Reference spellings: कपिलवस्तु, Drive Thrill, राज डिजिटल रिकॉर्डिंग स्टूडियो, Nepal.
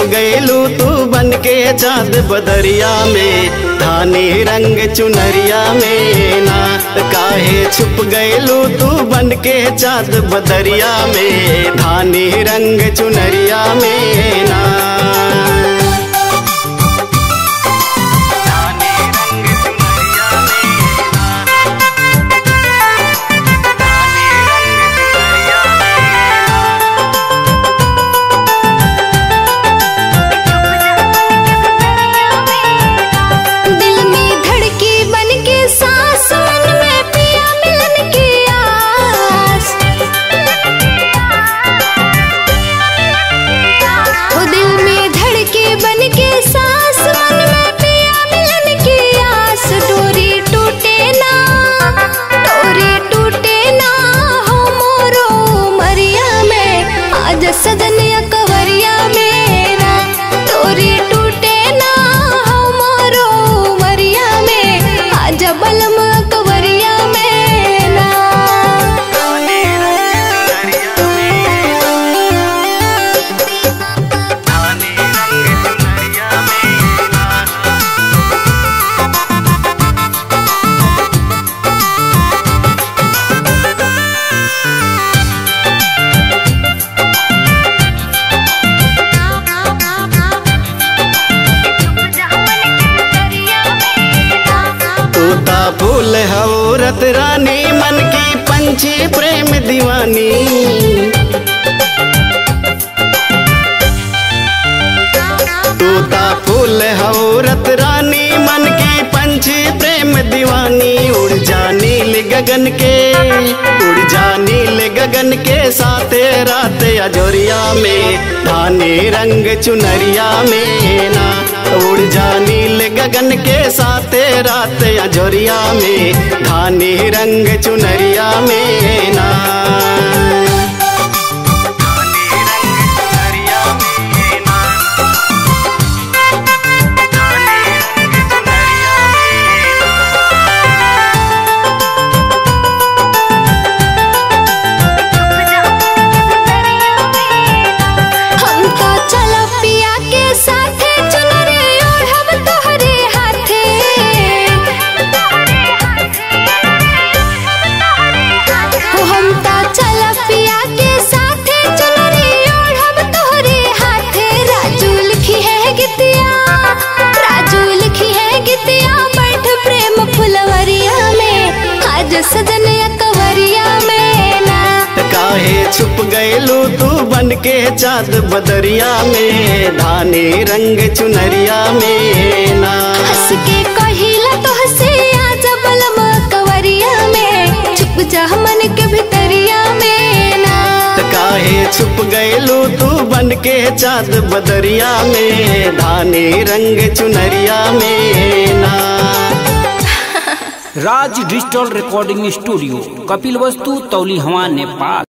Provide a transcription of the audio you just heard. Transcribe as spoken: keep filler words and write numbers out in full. छिप गयलू तू बन के चाँद बदरिया में, धानी रंग चुनरिया में ना काहे छुप गयलू तू बन के चाँद बदरिया में, धानी रंग चुनरिया में ना। फूल हवरत रानी मन की पंछी प्रेम दीवानी, तोता फूल हवरत रानी मन की पंछी प्रेम दीवानी, उड़ जा नील गगन के, उड़ जा नील गगन के साथे रात अजोरिया में, धानी रंग चुनरिया में ना, उड़ जा नील गगन के साथ रात अजोरिया में, धानी रंग चुनरिया में ना। छुप गयलू तू बन के चाँद बदरिया में, धानी रंग चुनरिया में ना। हंस के कहिला तो हंसे आजा बलमा कवरिया में, छुप जा मन के भितरिया में ना। काहे छुप गयलू तू बन के चाँद बदरिया में, धानी रंग चुनरिया में ना। राज डिजिटल रिकॉर्डिंग स्टूडियो, कपिलवस्तु, Taulihawa, Nepal.